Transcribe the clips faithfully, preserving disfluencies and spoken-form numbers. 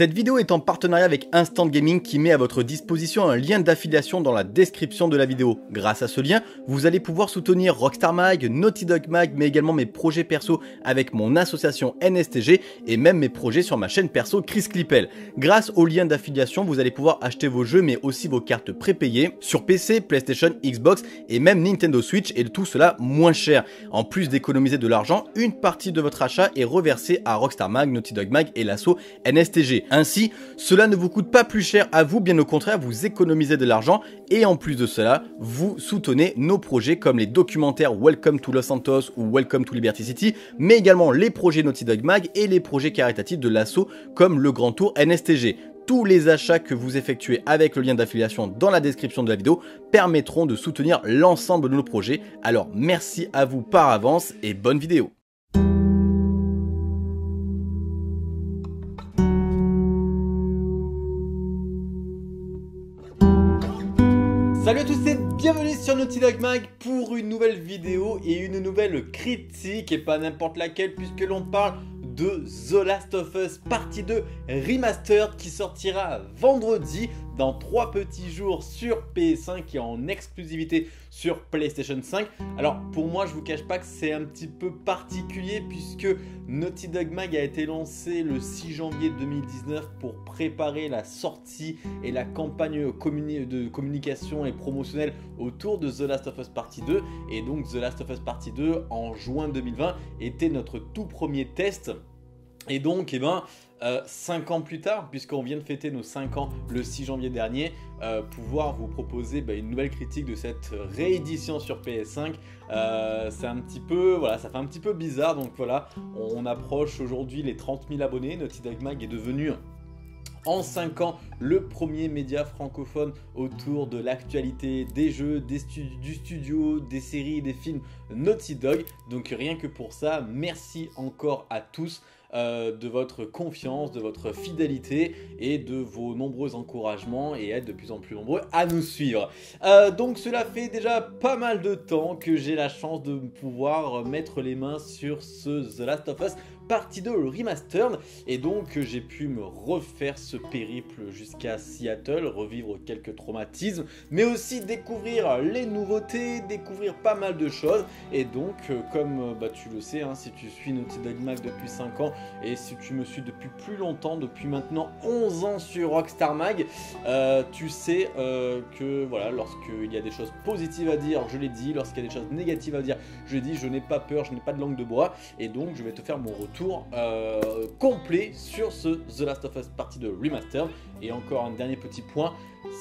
Cette vidéo est en partenariat avec Instant Gaming qui met à votre disposition un lien d'affiliation dans la description de la vidéo. Grâce à ce lien, vous allez pouvoir soutenir Rockstar Mag, Naughty Dog Mag, mais également mes projets perso avec mon association N S T G et même mes projets sur ma chaîne perso Chris Klippel. Grâce au lien d'affiliation, vous allez pouvoir acheter vos jeux mais aussi vos cartes prépayées sur P C, PlayStation, Xbox et même Nintendo Switch, et tout cela moins cher. En plus d'économiser de l'argent, une partie de votre achat est reversée à Rockstar Mag, Naughty Dog Mag et l'asso N S T G. Ainsi, cela ne vous coûte pas plus cher à vous, bien au contraire, vous économisez de l'argent et en plus de cela, vous soutenez nos projets comme les documentaires Welcome to Los Santos ou Welcome to Liberty City, mais également les projets Naughty Dog Mag et les projets caritatifs de l'asso comme le Grand Tour N S T G. Tous les achats que vous effectuez avec le lien d'affiliation dans la description de la vidéo permettront de soutenir l'ensemble de nos projets. Alors merci à vous par avance et bonne vidéo. Salut à tous et bienvenue sur Naughty Dog Mag pour une nouvelle vidéo et une nouvelle critique, et pas n'importe laquelle, puisque l'on parle de The Last of Us Partie deux Remastered qui sortira vendredi dans trois petits jours sur P S cinq et en exclusivité sur PlayStation cinq. Alors pour moi, je vous cache pas que c'est un petit peu particulier puisque Naughty Dog Mag a été lancé le six janvier deux mille dix-neuf pour préparer la sortie et la campagne communi- de communication et promotionnelle autour de The Last of Us Partie deux, et donc The Last of Us Partie deux en juin deux mille vingt était notre tout premier test. Et donc, eh ben, euh, cinq ans plus tard, puisqu'on vient de fêter nos cinq ans le six janvier dernier, euh, pouvoir vous proposer bah, une nouvelle critique de cette réédition sur P S cinq, euh, c'est un petit peu, voilà, ça fait un petit peu bizarre. Donc voilà, on approche aujourd'hui les trente mille abonnés. Naughty Dog Mag est devenu en cinq ans le premier média francophone autour de l'actualité des jeux, des stu du studio, des séries, des films Naughty Dog. Donc rien que pour ça, merci encore à tous. Euh, de votre confiance, de votre fidélité et de vos nombreux encouragements, et être de plus en plus nombreux à nous suivre. Euh, donc cela fait déjà pas mal de temps que j'ai la chance de pouvoir mettre les mains sur ce The Last of Us Partie deux Remastered, et donc j'ai pu me refaire ce périple jusqu'à Seattle, revivre quelques traumatismes, mais aussi découvrir les nouveautés, découvrir pas mal de choses. Et donc comme bah, tu le sais, hein, si tu suis Naughty Dog Mag depuis cinq ans, et si tu me suis depuis plus longtemps, depuis maintenant onze ans sur Rockstar Mag, euh, tu sais euh, que voilà, lorsqu'il y a des choses positives à dire, je l'ai dit, lorsqu'il y a des choses négatives à dire, je l'ai dit, je n'ai pas peur, je n'ai pas de langue de bois, et donc je vais te faire mon retour Euh, complet sur ce The Last of Us Partie deux Remastered. Et encore un dernier petit point,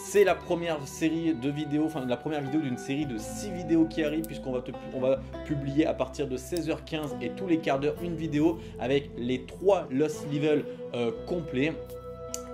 c'est la première série de vidéos, enfin la première vidéo d'une série de six vidéos qui arrive, puisqu'on va, on va publier à partir de seize heures quinze et tous les quarts d'heure une vidéo avec les trois Lost Levels euh, complets,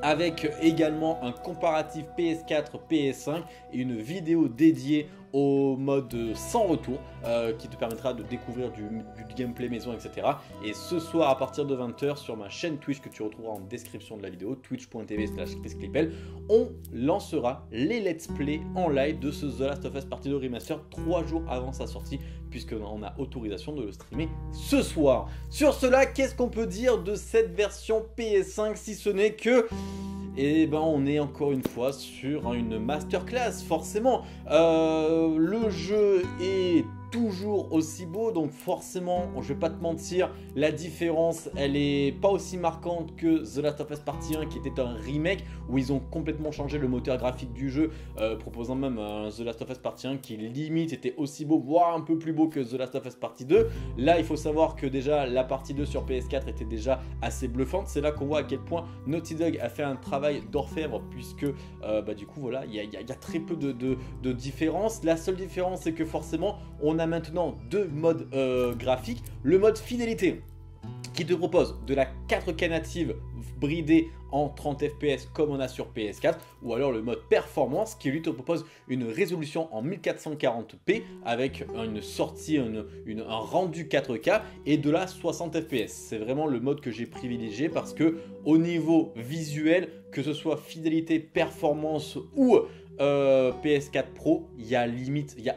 avec également un comparatif P S quatre P S cinq et une vidéo dédiée au mode sans retour euh, qui te permettra de découvrir du, du gameplay maison, etc. Et ce soir à partir de vingt heures sur ma chaîne Twitch que tu retrouveras en description de la vidéo, twitch point t v slash Chris Klippel, on lancera les let's play en live de ce The Last of Us Partie deux Remastered trois jours avant sa sortie, puisqu'on a autorisation de le streamer ce soir. Sur cela, qu'est-ce qu'on peut dire de cette version P S cinq si ce n'est que... Et ben on est encore une fois sur une masterclass, forcément. Euh, le jeu est toujours aussi beau, donc forcément, je vais pas te mentir, la différence, elle est pas aussi marquante que The Last of Us Partie un qui était un remake où ils ont complètement changé le moteur graphique du jeu, euh, proposant même un The Last of Us Partie un qui limite était aussi beau, voire un peu plus beau que The Last of Us Partie deux. Là, il faut savoir que déjà la Partie deux sur P S quatre était déjà assez bluffante. C'est là qu'on voit à quel point Naughty Dog a fait un travail d'orfèvre, puisque euh, bah, du coup voilà, il y, y, y a très peu de, de, de différence. La seule différence, c'est que forcément, on a maintenant deux modes euh, graphiques. Le mode fidélité qui te propose de la quatre K native bridée en trente F P S comme on a sur P S quatre, ou alors le mode performance qui lui te propose une résolution en mille quatre cent quarante p avec une sortie, une, une, un rendu quatre K et de la soixante F P S. C'est vraiment le mode que j'ai privilégié parce que au niveau visuel, que ce soit fidélité, performance ou euh, P S quatre Pro, il y a limite, il y a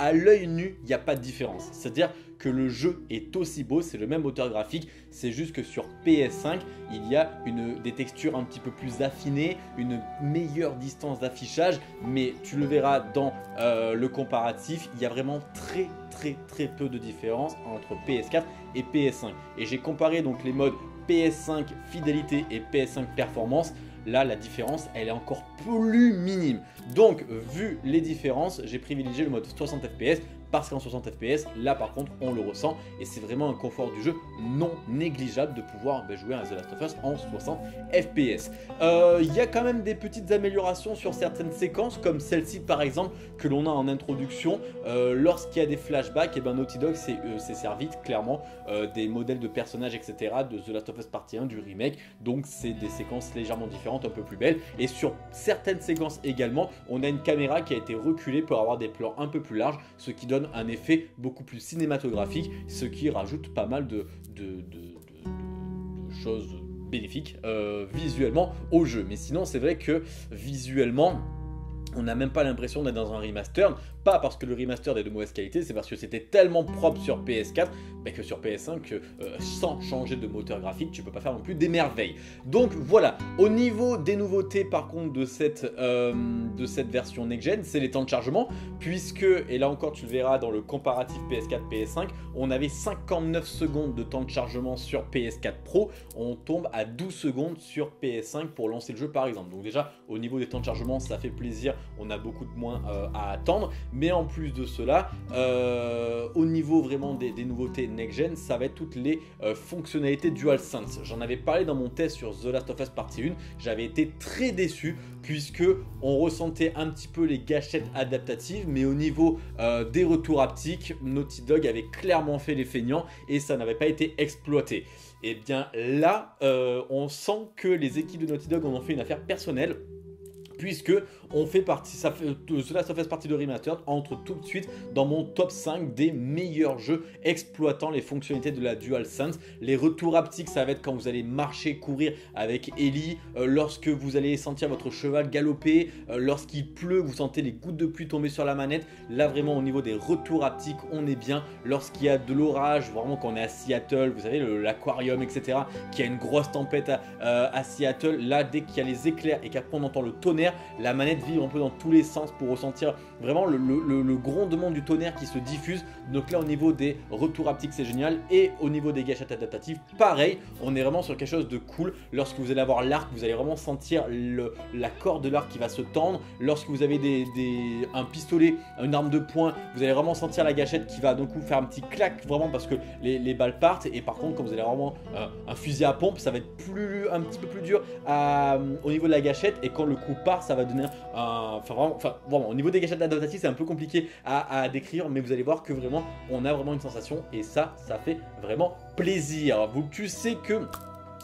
à l'œil nu, il n'y a pas de différence. C'est-à-dire que le jeu est aussi beau, c'est le même moteur graphique, c'est juste que sur P S cinq, il y a une, des textures un petit peu plus affinées, une meilleure distance d'affichage, mais tu le verras dans euh, le comparatif, il y a vraiment très très très peu de différence entre P S quatre et P S cinq. Et j'ai comparé donc les modes P S cinq fidélité et P S cinq performance. Là, la différence, elle est encore plus minime. Donc, vu les différences, j'ai privilégié le mode soixante F P S parce qu'en soixante F P S, là par contre, on le ressent et c'est vraiment un confort du jeu non négligeable de pouvoir bah, jouer à The Last of Us en soixante F P S. Euh, y a quand même des petites améliorations sur certaines séquences, comme celle-ci par exemple, que l'on a en introduction. Euh, Lorsqu'il y a des flashbacks, et ben Naughty Dog s'est euh, servi clairement euh, des modèles de personnages, et cetera de The Last of Us Partie un, du remake. Donc c'est des séquences légèrement différentes, un peu plus belles. Et sur certaines séquences également, on a une caméra qui a été reculée pour avoir des plans un peu plus larges, ce qui donne un effet beaucoup plus cinématographique, ce qui rajoute pas mal de, de, de, de, de choses bénéfiques euh, visuellement au jeu. Mais sinon, c'est vrai que visuellement, on n'a même pas l'impression d'être dans un remaster. Pas parce que le remaster est de mauvaise qualité, c'est parce que c'était tellement propre sur P S quatre bah que sur P S cinq, euh, sans changer de moteur graphique, tu peux pas faire non plus des merveilles. Donc voilà, au niveau des nouveautés par contre de cette, euh, de cette version next-gen, c'est les temps de chargement, puisque, et là encore tu le verras dans le comparatif P S quatre P S cinq, on avait cinquante-neuf secondes de temps de chargement sur P S quatre Pro, on tombe à douze secondes sur P S cinq pour lancer le jeu par exemple. Donc déjà, au niveau des temps de chargement, ça fait plaisir, on a beaucoup de moins euh, à attendre. Mais en plus de cela, euh, au niveau vraiment des, des nouveautés next-gen, ça va être toutes les euh, fonctionnalités DualSense. J'en avais parlé dans mon test sur The Last of Us Partie un, j'avais été très déçu puisque on ressentait un petit peu les gâchettes adaptatives, mais au niveau euh, des retours haptiques, Naughty Dog avait clairement fait les feignants et ça n'avait pas été exploité. Et bien là, euh, on sent que les équipes de Naughty Dog en ont fait une affaire personnelle, puisque on fait partie, ça fait, cela ça fait partie de Remastered, entre tout de suite dans mon top cinq des meilleurs jeux exploitant les fonctionnalités de la DualSense. Les retours haptiques, ça va être quand vous allez marcher, courir avec Ellie, euh, lorsque vous allez sentir votre cheval galoper, euh, lorsqu'il pleut, vous sentez les gouttes de pluie tomber sur la manette. Là vraiment au niveau des retours haptiques, on est bien. Lorsqu'il y a de l'orage, vraiment quand on est à Seattle, vous savez l'aquarium, et cetera, qu'il y a une grosse tempête à, euh, à Seattle, là dès qu'il y a les éclairs et qu'après on entend le tonnerre, la manette vibre un peu dans tous les sens pour ressentir vraiment le, le, le, le grondement du tonnerre qui se diffuse. Donc là au niveau des retours haptiques, c'est génial, et au niveau des gâchettes adaptatives pareil, on est vraiment sur quelque chose de cool. Lorsque vous allez avoir l'arc, vous allez vraiment sentir le, la corde de l'arc qui va se tendre. Lorsque vous avez des, des, un pistolet, une arme de poing, vous allez vraiment sentir la gâchette qui va d'un coup faire un petit clac vraiment parce que les, les balles partent. Et par contre quand vous allez vraiment euh, un fusil à pompe, ça va être plus, un petit peu plus dur à, au niveau de la gâchette, et quand le coup part, ça va donner un... Enfin vraiment, enfin, vraiment au niveau des gâchettes adaptatives, c'est un peu compliqué à, à décrire, mais vous allez voir que vraiment on a vraiment une sensation et ça, ça fait vraiment plaisir. Vous, tu sais que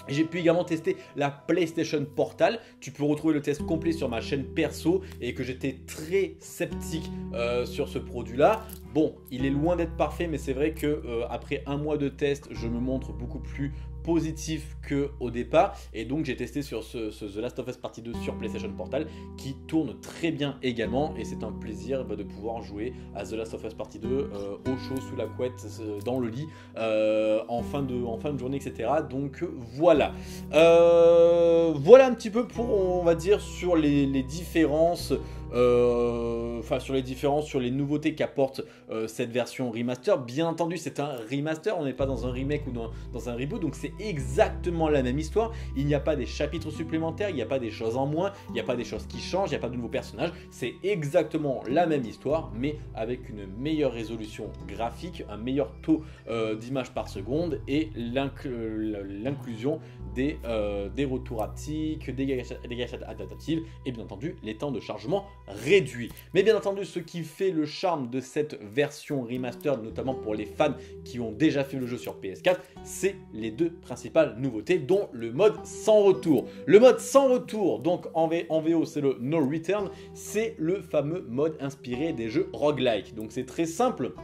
j'ai pu également tester la PlayStation Portal. Tu peux retrouver le test complet sur ma chaîne perso, et que j'étais très sceptique euh, sur ce produit-là. Bon, il est loin d'être parfait, mais c'est vrai que euh, après un mois de test, je me montre beaucoup plus positif qu'au départ, et donc j'ai testé sur ce, ce The Last of Us Partie deux sur PlayStation Portal qui tourne très bien également, et c'est un plaisir bah, de pouvoir jouer à The Last of Us Partie deux euh, au chaud, sous la couette, euh, dans le lit, euh, en, fin de, en fin de journée, et cetera. Donc euh, voilà. Euh, voilà un petit peu pour, on va dire, sur les, les différences, euh, enfin sur les différences, sur les nouveautés qu'apporte euh, cette version remaster. Bien entendu, c'est un remaster, on n'est pas dans un remake ou dans, dans un reboot, donc c'est exactement la même histoire. Il n'y a pas des chapitres supplémentaires, il n'y a pas des choses en moins, il n'y a pas des choses qui changent, il n'y a pas de nouveaux personnages. C'est exactement la même histoire, mais avec une meilleure résolution graphique, un meilleur taux euh, d'image par seconde, et l'inclusion des, euh, des retours haptiques, des gâchettes, des gâchettes adaptatives, et bien entendu les temps de chargement réduits. Mais bien entendu, ce qui fait le charme de cette version remaster, notamment pour les fans qui ont déjà fait le jeu sur P S quatre, c'est les deux principales nouveautés, dont le mode sans retour. Le mode sans retour, donc en, v en V O, c'est le No Return, c'est le fameux mode inspiré des jeux roguelike. Donc c'est très simple,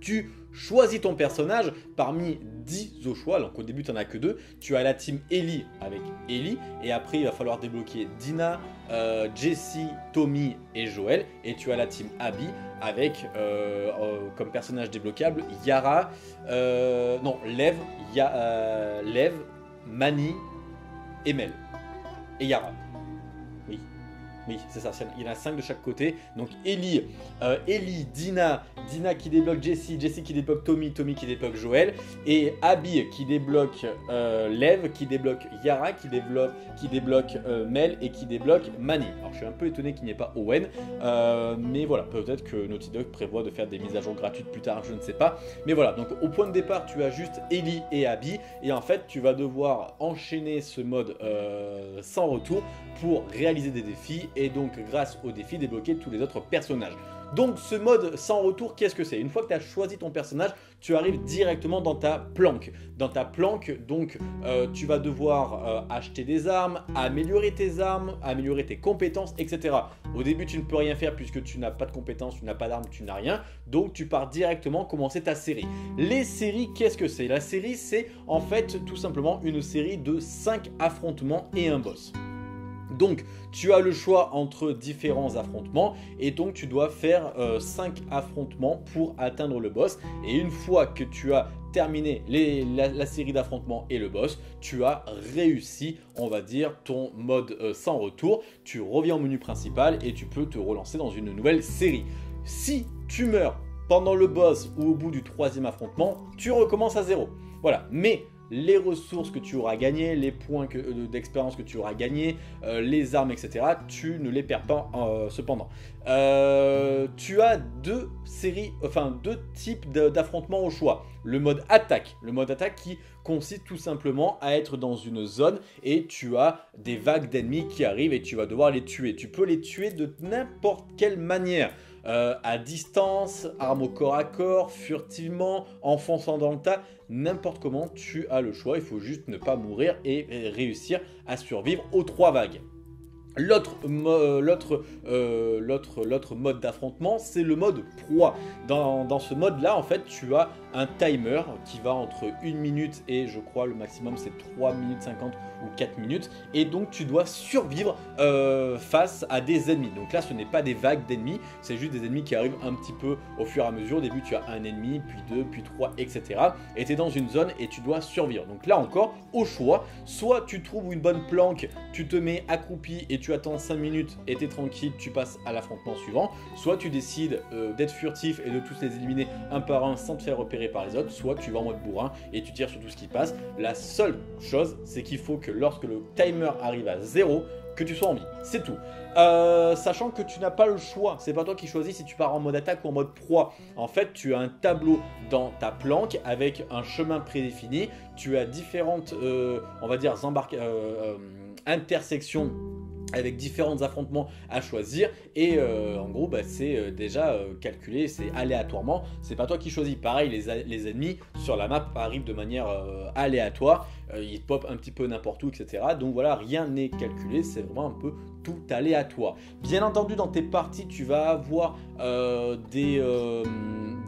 tu Choisis ton personnage parmi dix au choix, donc au début tu n'en as que deux. Tu as la team Ellie avec Ellie, et après il va falloir débloquer Dina, euh, Jessie, Tommy et Joël. Et tu as la team Abby avec euh, euh, comme personnage débloquable Yara, euh, non, Lev, ya, euh, Lev, Manny, Emel et Yara. Oui, c'est ça, il y en a cinq de chaque côté. Donc Ellie, euh, Ellie, Dina, Dina qui débloque Jessie, Jessie qui débloque Tommy, Tommy qui débloque Joël, et Abby qui débloque euh, Lev, qui débloque Yara, qui débloque, qui débloque euh, Mel et qui débloque Manny. Alors je suis un peu étonné qu'il n'y ait pas Owen, euh, mais voilà, peut-être que Naughty Dog prévoit de faire des mises à jour gratuites plus tard, je ne sais pas. Mais voilà, donc au point de départ, tu as juste Ellie et Abby, et en fait, tu vas devoir enchaîner ce mode euh, sans retour pour réaliser des défis, et donc grâce au défi débloquer tous les autres personnages. Donc ce mode sans retour, qu'est-ce que c'est? Une fois que tu as choisi ton personnage, tu arrives directement dans ta planque. Dans ta planque, donc euh, tu vas devoir euh, acheter des armes, améliorer tes armes, améliorer tes compétences, et cetera. Au début, tu ne peux rien faire puisque tu n'as pas de compétences, tu n'as pas d'armes, tu n'as rien. Donc tu pars directement commencer ta série. Les séries, qu'est-ce que c'est? La série, c'est en fait tout simplement une série de cinq affrontements et un boss. Donc tu as le choix entre différents affrontements et donc tu dois faire euh, cinq affrontements pour atteindre le boss, et une fois que tu as terminé les, la, la série d'affrontements et le boss, tu as réussi, on va dire, ton mode euh, sans retour. Tu reviens au menu principal et tu peux te relancer dans une nouvelle série. Si tu meurs pendant le boss ou au bout du troisième affrontement, tu recommences à zéro. Voilà, mais les ressources que tu auras gagnées, les points euh, d'expérience que tu auras gagnés, euh, les armes, et cetera, tu ne les perds pas euh, cependant. Euh, tu as deux séries, enfin deux types d'affrontements au choix. Le mode attaque, le mode attaque qui consiste tout simplement à être dans une zone et tu as des vagues d'ennemis qui arrivent et tu vas devoir les tuer. Tu peux les tuer de n'importe quelle manière. Euh, à distance, arme au corps à corps, furtivement, en fonçant dans le tas, n'importe comment, tu as le choix. Il faut juste ne pas mourir et, et réussir à survivre aux trois vagues. L'autre mo euh, mode d'affrontement, c'est le mode proie. Dans, dans ce mode-là, en fait, tu as un timer qui va entre une minute et je crois le maximum c'est trois minutes cinquante ou quatre minutes. Et donc tu dois survivre euh, face à des ennemis. Donc là, ce n'est pas des vagues d'ennemis, c'est juste des ennemis qui arrivent un petit peu au fur et à mesure. Au début, tu as un ennemi, puis deux, puis trois, et cetera. Et tu es dans une zone et tu dois survivre. Donc là encore, au choix, soit tu trouves une bonne planque, tu te mets accroupi et tu tu attends cinq minutes et t'es tranquille, tu passes à l'affrontement suivant, soit tu décides euh, d'être furtif et de tous les éliminer un par un sans te faire repérer par les autres, soit tu vas en mode bourrin et tu tires sur tout ce qui passe. La seule chose, c'est qu'il faut que lorsque le timer arrive à zéro, que tu sois en vie, c'est tout. Euh, sachant que tu n'as pas le choix, c'est pas toi qui choisis si tu pars en mode attaque ou en mode proie. En fait, tu as un tableau dans ta planque avec un chemin prédéfini, tu as différentes, euh, on va dire, euh, euh, intersections avec différents affrontements à choisir et euh, en gros bah, c'est déjà euh, calculé, c'est aléatoirement, c'est pas toi qui choisis. Pareil, les, les ennemis sur la map arrivent de manière euh, aléatoire, euh, ils popent un petit peu n'importe où, etc. Donc voilà, rien n'est calculé, c'est vraiment un peu tout aléatoire. Bien entendu, dans tes parties tu vas avoir euh, des euh,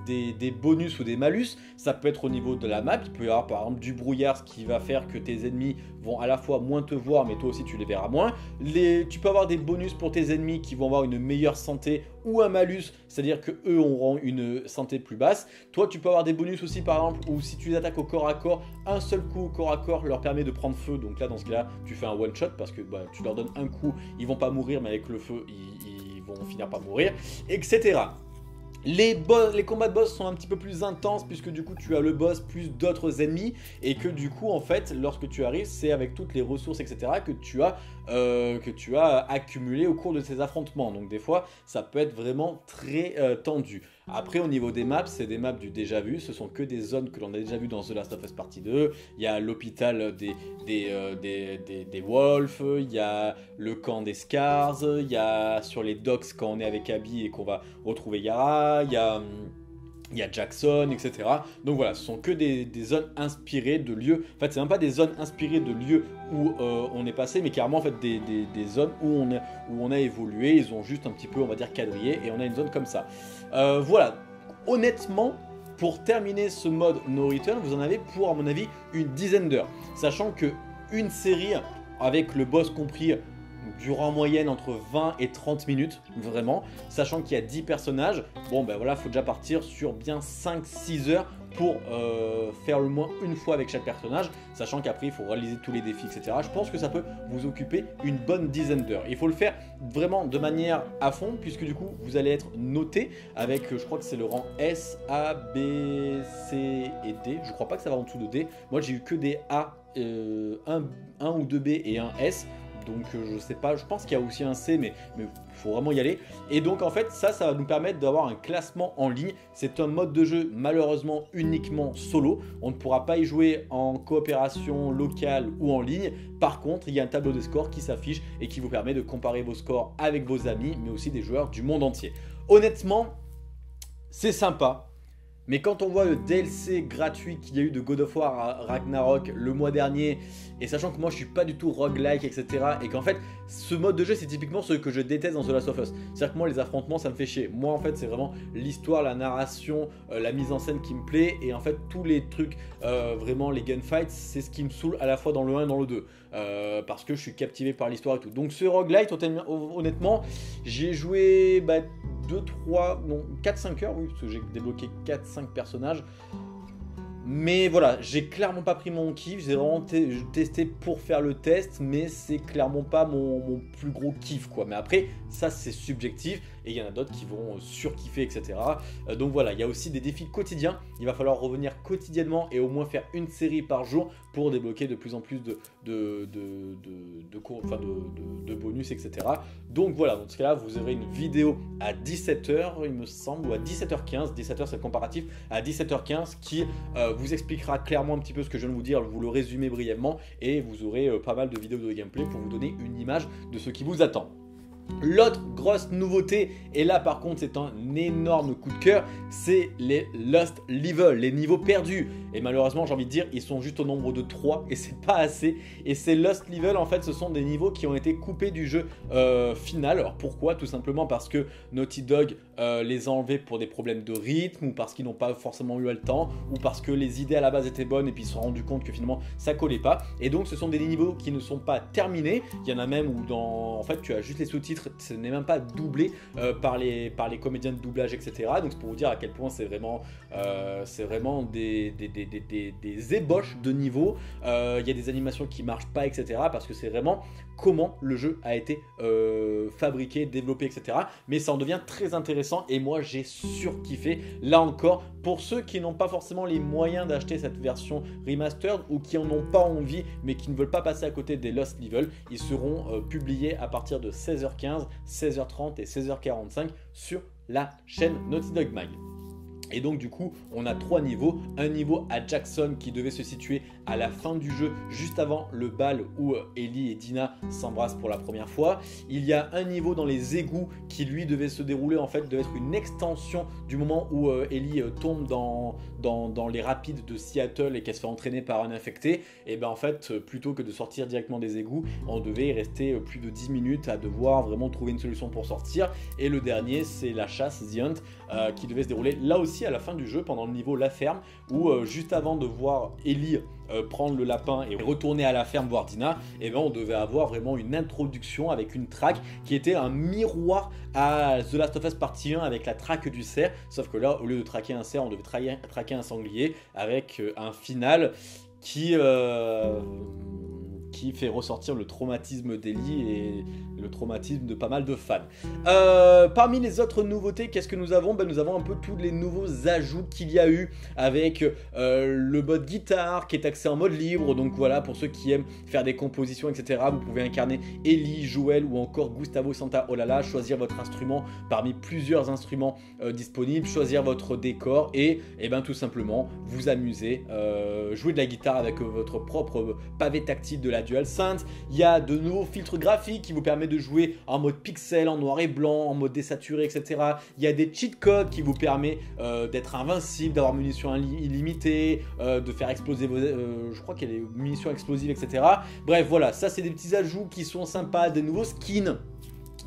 Des, des bonus ou des malus. Ça peut être au niveau de la map, il peut y avoir par exemple du brouillard, ce qui va faire que tes ennemis vont à la fois moins te voir mais toi aussi tu les verras moins. Les, tu peux avoir des bonus pour tes ennemis qui vont avoir une meilleure santé, ou un malus, c'est-à-dire que eux auront une santé plus basse. Toi tu peux avoir des bonus aussi par exemple où si tu les attaques au corps à corps, un seul coup au corps à corps leur permet de prendre feu, donc là dans ce cas là tu fais un one shot parce que bah, tu leur donnes un coup, ils vont pas mourir mais avec le feu ils, ils vont finir par mourir, etc. Les, boss, les combats de boss sont un petit peu plus intenses puisque du coup tu as le boss plus d'autres ennemis et que du coup en fait lorsque tu arrives c'est avec toutes les ressources, etc. que tu as euh, que tu as accumulé au cours de ces affrontements. Donc des fois ça peut être vraiment très euh, tendu. Après au niveau des maps, c'est des maps du déjà vu, ce sont que des zones que l'on a déjà vu dans The Last of Us Partie deux. Il y a l'hôpital des, des, euh, des, des, des Wolves, il y a le camp des Scars, il y a sur les docks quand on est avec Abby et qu'on va retrouver Yara, il y a... Il y a Jackson, et cetera. Donc voilà, ce sont que des, des zones inspirées de lieux. En fait, c'est même pas des zones inspirées de lieux où euh, on est passé, mais carrément en fait des, des, des zones où on, a, où on a évolué. Ils ont juste un petit peu, on va dire, quadrillé, et on a une zone comme ça. Euh, voilà, honnêtement, Pour terminer ce mode No Return, vous en avez pour, à mon avis, une dizaine d'heures. Sachant que une série, avec le boss compris, dure en moyenne entre vingt et trente minutes, vraiment. Sachant qu'il y a dix personnages, bon ben voilà, faut déjà partir sur bien cinq six heures pour euh, faire le moins une fois avec chaque personnage, sachant qu'après il faut réaliser tous les défis, et cetera. Je pense que ça peut vous occuper une bonne dizaine d'heures. Il faut le faire vraiment de manière à fond, puisque du coup vous allez être noté avec, je crois que c'est le rang S, A, B, C et D. Je crois pas que ça va en dessous de D. Moi j'ai eu que des A, euh, un, un ou deux B et un S. Donc je sais pas, je pense qu'il y a aussi un C, mais il faut vraiment y aller. Et donc en fait ça, ça va nous permettre d'avoir un classement en ligne. C'est un mode de jeu malheureusement uniquement solo. On ne pourra pas y jouer en coopération locale ou en ligne. Par contre, il y a un tableau de scores qui s'affiche et qui vous permet de comparer vos scores avec vos amis, mais aussi des joueurs du monde entier. Honnêtement, c'est sympa. Mais quand on voit le D L C gratuit qu'il y a eu de God of War Ragnarok le mois dernier, et sachant que moi je suis pas du tout roguelike, et cetera, et qu'en fait ce mode de jeu c'est typiquement ce que je déteste dans The Last of Us. C'est-à-dire que moi les affrontements ça me fait chier. Moi en fait c'est vraiment l'histoire, la narration, euh, la mise en scène qui me plaît, et en fait tous les trucs, euh, vraiment les gunfights, c'est ce qui me saoule à la fois dans le un et dans le deux. Euh, parce que je suis captivé par l'histoire et tout. Donc ce roguelite, honnêtement, j'ai joué... Bah, deux, trois, non, quatre, cinq heures, oui, parce que j'ai débloqué quatre cinq personnages. Mais voilà, j'ai clairement pas pris mon kiff, j'ai vraiment testé pour faire le test, mais c'est clairement pas mon, mon plus gros kiff, quoi. Mais après, ça c'est subjectif, et il y en a d'autres qui vont surkiffer, et cetera. Euh, donc voilà, il y a aussi des défis quotidiens, il va falloir revenir quotidiennement et au moins faire une série par jour pour débloquer de plus en plus de, de, de, de, de, cours, enfin de, de, de bonus, et cetera. Donc voilà, dans ce cas-là, vous aurez une vidéo à dix-sept heures, il me semble, ou à dix-sept heures quinze, dix-sept heures c'est le comparatif, à dix-sept heures quinze qui... Euh, vous expliquera clairement un petit peu ce que je viens de vous dire, vous le résumez brièvement et vous aurez euh, pas mal de vidéos de gameplay pour vous donner une image de ce qui vous attend. L'autre grosse nouveauté, et là par contre c'est un énorme coup de cœur, c'est les Lost Levels, les niveaux perdus. Et malheureusement j'ai envie de dire, ils sont juste au nombre de trois et c'est pas assez. Et ces Lost Levels en fait ce sont des niveaux qui ont été coupés du jeu euh, final. Alors pourquoi? Tout simplement parce que Naughty Dog euh, les a enlevés pour des problèmes de rythme, ou parce qu'ils n'ont pas forcément eu le temps, ou parce que les idées à la base étaient bonnes et puis ils se sont rendus compte que finalement ça collait pas. Et donc ce sont des niveaux qui ne sont pas terminés. Il y en a même où dans... en fait tu as juste les sous-titres, ce n'est même pas doublé euh, par, les, par les comédiens de doublage, et cetera. Donc c'est pour vous dire à quel point c'est vraiment, euh, c'est vraiment des, des, des, des, des, des ébauches de niveau. Il euh, y a des animations qui marchent pas, et cetera. Parce que c'est vraiment comment le jeu a été euh, fabriqué, développé, et cetera. Mais ça en devient très intéressant et moi j'ai surkiffé. Là encore, pour ceux qui n'ont pas forcément les moyens d'acheter cette version remastered ou qui en ont pas envie mais qui ne veulent pas passer à côté des Lost Levels, ils seront euh, publiés à partir de seize heures quinze, seize heures trente et seize heures quarante-cinq sur la chaîne Naughty Dog Mag. Et donc du coup on a trois niveaux, un niveau à Jackson qui devait se situer à la fin du jeu, juste avant le bal où Ellie et Dina s'embrassent pour la première fois. Il y a un niveau dans les égouts qui lui devait se dérouler, en fait devait être une extension du moment où euh, Ellie euh, tombe dans, dans, dans les rapides de Seattle et qu'elle se fait entraîner par un infecté. Et ben en fait euh, plutôt que de sortir directement des égouts, on devait y rester euh, plus de dix minutes à devoir vraiment trouver une solution pour sortir. Et le dernier c'est la chasse, The Hunt, euh, qui devait se dérouler là aussi à la fin du jeu pendant le niveau La Ferme, où euh, juste avant de voir Ellie euh, prendre le lapin et retourner à la ferme voir Dina, et ben on devait avoir vraiment une introduction avec une track qui était un miroir à The Last of Us Partie un avec la track du cerf, sauf que là au lieu de traquer un cerf on devait tra traquer un sanglier, avec euh, un final qui euh, qui fait ressortir le traumatisme d'Ellie et le traumatisme de pas mal de fans. Euh, parmi les autres nouveautés, qu'est-ce que nous avons? Ben, nous avons un peu tous les nouveaux ajouts qu'il y a eu, avec euh, le mode guitare qui est axé en mode libre. Donc voilà, pour ceux qui aiment faire des compositions, et cetera, vous pouvez incarner Ellie, Joël ou encore Gustavo Santa Olala, choisir votre instrument parmi plusieurs instruments euh, disponibles, choisir votre décor et, et ben, tout simplement vous amuser, euh, jouer de la guitare avec votre propre pavé tactile de la DualSense. Il y a de nouveaux filtres graphiques qui vous permettent de jouer en mode pixel, en noir et blanc, en mode désaturé, et cetera. Il y a des cheat codes qui vous permet euh, d'être invincible, d'avoir munitions illimitées, euh, de faire exploser vos... Euh, je crois qu'il y a des munitions explosives, et cetera. Bref, voilà, ça c'est des petits ajouts qui sont sympas, des nouveaux skins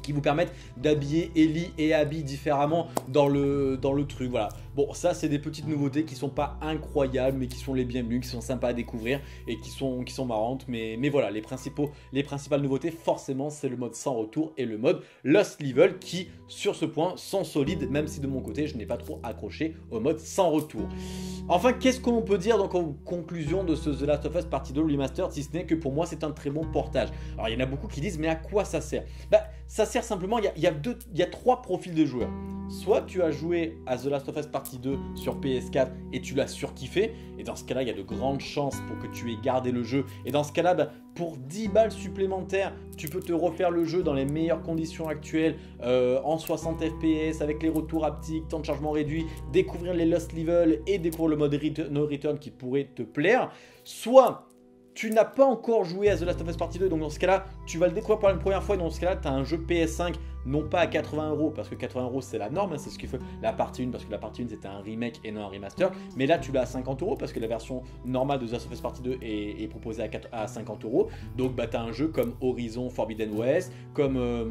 qui vous permettent d'habiller Ellie et Abby différemment dans le, dans le truc, voilà. Bon, ça c'est des petites nouveautés qui sont pas incroyables, mais qui sont les bienvenues, qui sont sympas à découvrir et qui sont, qui sont marrantes, mais, mais voilà, les, principaux, les principales nouveautés, forcément, c'est le mode sans retour et le mode Lost Level, qui, sur ce point, sont solides, même si de mon côté, je n'ai pas trop accroché au mode sans retour. Enfin, qu'est-ce qu'on peut dire donc en conclusion de ce The Last of Us Partie deux Remastered, si ce n'est que pour moi, c'est un très bon portage. Alors, il y en a beaucoup qui disent, mais à quoi ça sert? Bah, ça sert simplement, il y a, y a deux, y a trois profils de joueurs. Soit tu as joué à The Last of Us Partie deux sur P S quatre et tu l'as surkiffé, et dans ce cas-là, il y a de grandes chances pour que tu aies gardé le jeu. Et dans ce cas-là, bah, pour dix balles supplémentaires, tu peux te refaire le jeu dans les meilleures conditions actuelles, euh, en soixante F P S, avec les retours haptiques, temps de chargement réduit, découvrir les Lost Level et découvrir le mode ret- No Return qui pourrait te plaire. Soit tu n'as pas encore joué à The Last of Us Partie deux, donc dans ce cas-là, tu vas le découvrir pour la première fois, et dans ce cas-là, tu as un jeu P S cinq, non pas à quatre-vingts euros, parce que quatre-vingts euros c'est la norme, hein, c'est ce qui fait la partie un, parce que la partie un c'était un remake et non un remaster, mais là tu l'as à cinquante euros, parce que la version normale de The Last of Us Partie deux est, est proposée à, quatre, à cinquante euros, donc bah, tu as un jeu comme Horizon Forbidden West, comme... Euh,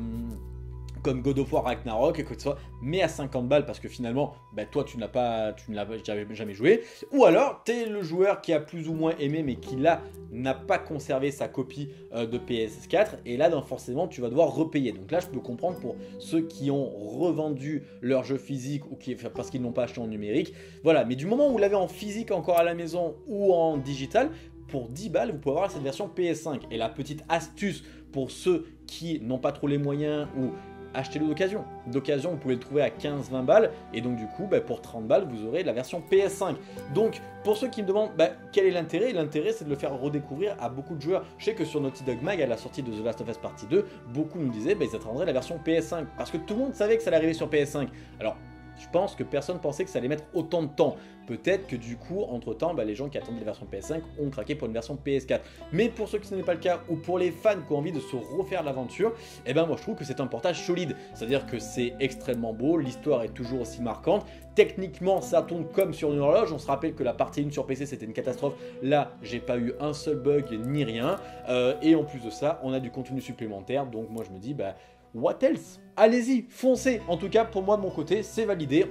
comme God of War Ragnarok, et quoi que ce soit, mais à cinquante balles, parce que finalement, bah, toi, tu n'as pas, tu ne l'as jamais, jamais joué. Ou alors, tu es le joueur qui a plus ou moins aimé, mais qui, là, n'a pas conservé sa copie euh, de P S quatre, et là, donc, forcément, tu vas devoir repayer. Donc là, je peux comprendre pour ceux qui ont revendu leur jeu physique, ou qui, parce qu'ils ne l'ont pas acheté en numérique. Voilà, mais du moment où vous l'avez en physique encore à la maison, ou en digital, pour dix balles, vous pouvez avoir cette version P S cinq. Et la petite astuce pour ceux qui n'ont pas trop les moyens, ou... achetez-le d'occasion. D'occasion, vous pouvez le trouver à quinze vingt balles. Et donc, du coup, bah, pour trente balles, vous aurez la version P S cinq. Donc, pour ceux qui me demandent bah, quel est l'intérêt, l'intérêt, c'est de le faire redécouvrir à beaucoup de joueurs. Je sais que sur Naughty Dog Mag, à la sortie de The Last of Us Partie deux, beaucoup nous disaient bah, ils attendraient la version P S cinq. Parce que tout le monde savait que ça allait arriver sur P S cinq. Alors, je pense que personne pensait que ça allait mettre autant de temps. Peut-être que du coup, entre-temps, bah, les gens qui attendaient la version P S cinq ont craqué pour une version P S quatre. Mais pour ceux qui ce n'est pas le cas, ou pour les fans qui ont envie de se refaire l'aventure, eh ben moi je trouve que c'est un portage solide. C'est-à-dire que c'est extrêmement beau, l'histoire est toujours aussi marquante. Techniquement, ça tourne comme sur une horloge. On se rappelle que la partie un sur P C, c'était une catastrophe. Là, j'ai pas eu un seul bug ni rien. Euh, et en plus de ça, on a du contenu supplémentaire. Donc moi je me dis, bah... what else? Allez-y, foncez! En tout cas, pour moi, de mon côté, c'est validé.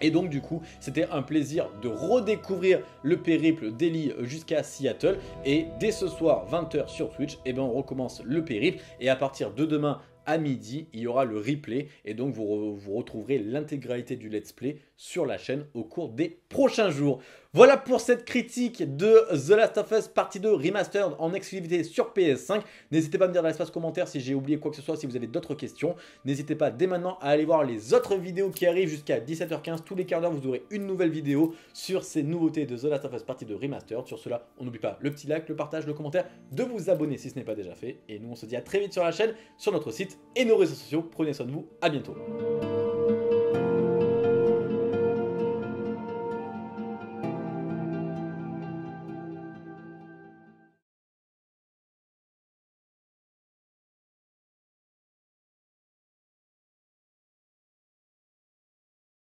Et donc, du coup, c'était un plaisir de redécouvrir le périple d'Ellie jusqu'à Seattle. Et dès ce soir, vingt heures sur Twitch, eh ben, on recommence le périple. Et à partir de demain, à midi, il y aura le replay. Et donc, vous, re vous retrouverez l'intégralité du let's play sur la chaîne au cours des prochains jours. Voilà pour cette critique de The Last of Us Partie deux Remastered en exclusivité sur P S cinq. N'hésitez pas à me dire dans l'espace commentaire si j'ai oublié quoi que ce soit, si vous avez d'autres questions. N'hésitez pas dès maintenant à aller voir les autres vidéos qui arrivent jusqu'à dix-sept heures quinze. Tous les quarts d'heure, vous aurez une nouvelle vidéo sur ces nouveautés de The Last of Us Partie deux Remastered. Sur cela, on n'oublie pas le petit like, le partage, le commentaire, de vous abonner si ce n'est pas déjà fait. Et nous, on se dit à très vite sur la chaîne, sur notre site et nos réseaux sociaux. Prenez soin de vous, à bientôt.